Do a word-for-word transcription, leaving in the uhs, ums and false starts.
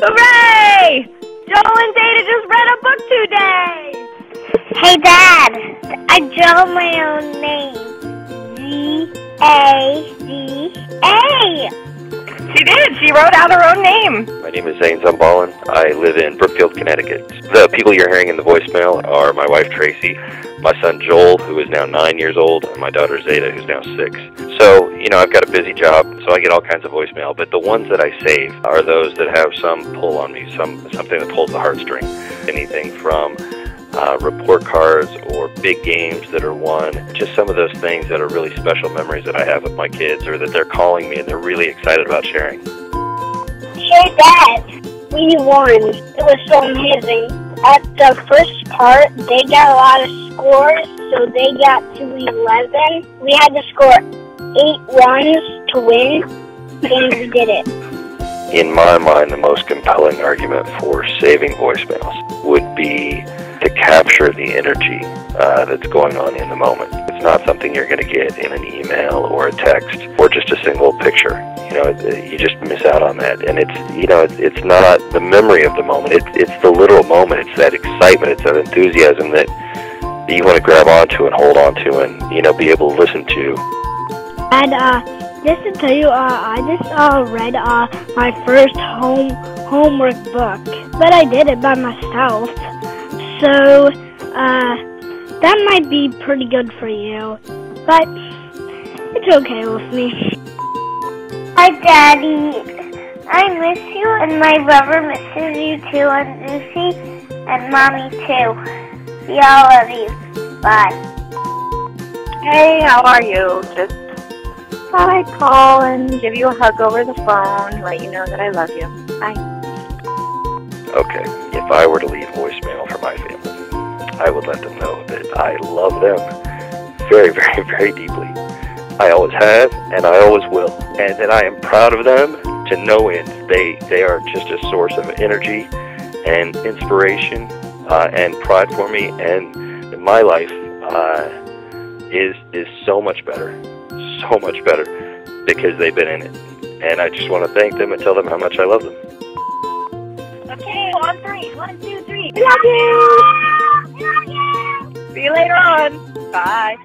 Hooray! Joel and Zeta just read a book today! Hey, Dad. I draw my own name. Z A Z A. She did. She wrote out her own name. My name is Zane Zambalin. I live in Brookfield, Connecticut. The people you're hearing in the voicemail are my wife, Tracy, my son, Joel, who is now nine years old, and my daughter, Zeta, who's now six. So, you know, I've got a busy job, so I get all kinds of voicemail, but the ones that I save are those that have some pull on me, some something that pulls the heartstring. Anything from uh, report cards or big games that are won, just some of those things that are really special memories that I have with my kids, or that they're calling me and they're really excited about sharing. Hey, Dad, we won. It was so amazing. At the first part, they got a lot of scores, so they got to eleven. We had to score eight runs to win, and we did it. In my mind, the most compelling argument for saving voicemails would be to capture the energy uh, that's going on in the moment. It's not something you're going to get in an email or a text or just a single picture. You know, it, you just miss out on that. And it's, you know, it, it's not the memory of the moment. It's, it's the literal moment. It's that excitement. It's that enthusiasm that you want to grab onto and hold onto and, you know, be able to listen to. And uh, just to tell you, uh, I just uh, read uh, my first home homework book, but I did it by myself. So, uh, that might be pretty good for you, but it's okay with me. Hi, Daddy. I miss you, and my brother misses you too, and Lucy, and Mommy too. We all love you. Bye. Hey, how are you? Just thought I'd call and give you a hug over the phone, let you know that I love you. Bye. Okay, if I were to leave voicemail for my family, I would let them know that I love them very, very, very deeply. I always have, and I always will. And that I am proud of them to no end. They, they are just a source of energy and inspiration uh, and pride for me. And my life uh, is, is so much better, so much better, because they've been in it. And I just want to thank them and tell them how much I love them. Okay, on three. One, two, three. Love you. Love you. See you later on. Bye.